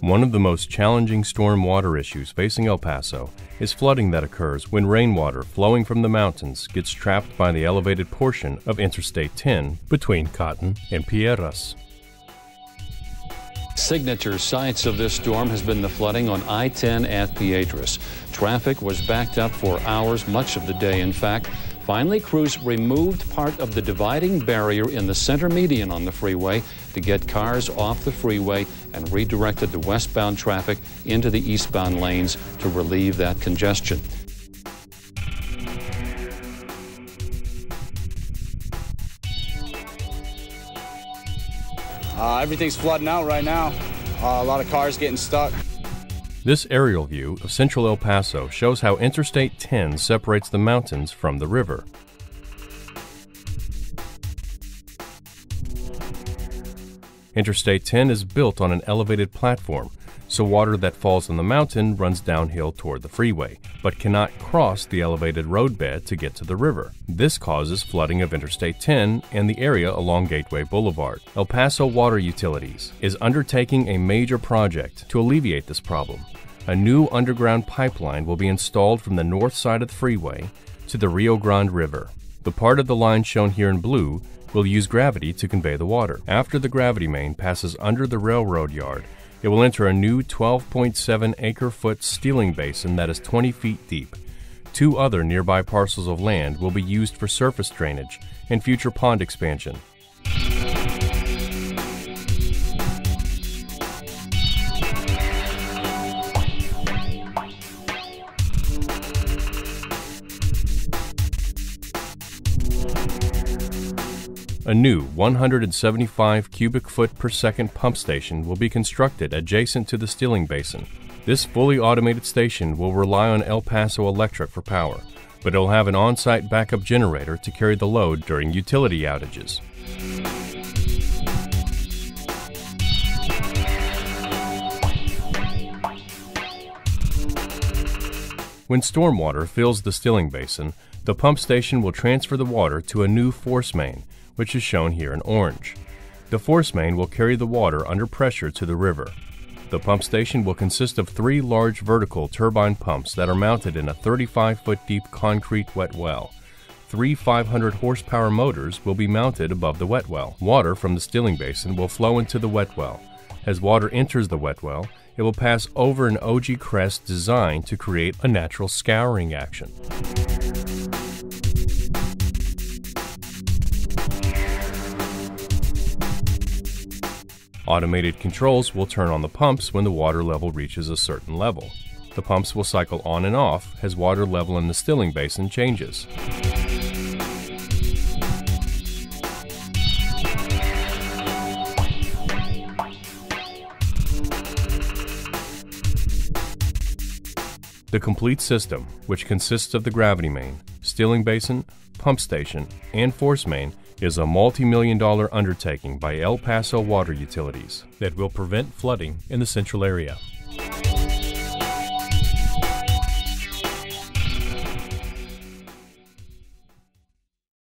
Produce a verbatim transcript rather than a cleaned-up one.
One of the most challenging storm water issues facing El Paso is flooding that occurs when rainwater flowing from the mountains gets trapped by the elevated portion of Interstate ten between Cotton and Piedras. Signature sights of this storm has been the flooding on I ten at Piedras. Traffic was backed up for hours, much of the day, in fact. Finally, crews removed part of the dividing barrier in the center median on the freeway to get cars off the freeway and redirected the westbound traffic into the eastbound lanes to relieve that congestion. Uh, everything's flooding out right now. Uh, a lot of cars getting stuck. This aerial view of central El Paso shows how Interstate ten separates the mountains from the river. Interstate ten is built on an elevated platform, so water that falls on the mountain runs downhill toward the freeway, but cannot cross the elevated roadbed to get to the river. This causes flooding of Interstate ten and the area along Gateway Boulevard. El Paso Water Utilities is undertaking a major project to alleviate this problem. A new underground pipeline will be installed from the north side of the freeway to the Rio Grande River. The part of the line shown here in blue will use gravity to convey the water. After the gravity main passes under the railroad yard, it will enter a new twelve point seven acre foot steeling basin that is twenty feet deep. Two other nearby parcels of land will be used for surface drainage and future pond expansion. A new one hundred seventy-five cubic foot per second pump station will be constructed adjacent to the steeling basin. This fully automated station will rely on El Paso Electric for power, but it will have an on-site backup generator to carry the load during utility outages. When stormwater fills the steeling basin, the pump station will transfer the water to a new force main, which is shown here in orange. The force main will carry the water under pressure to the river. The pump station will consist of three large vertical turbine pumps that are mounted in a thirty-five foot deep concrete wet well. Three five hundred horsepower motors will be mounted above the wet well. Water from the steeling basin will flow into the wet well. As water enters the wet well, it will pass over an O G crest designed to create a natural scouring action. Automated controls will turn on the pumps when the water level reaches a certain level. The pumps will cycle on and off as water level in the stilling basin changes. The complete system, which consists of the gravity main, stilling basin, pump station, and force main, is a multi-million dollar undertaking by El Paso Water Utilities that will prevent flooding in the central area.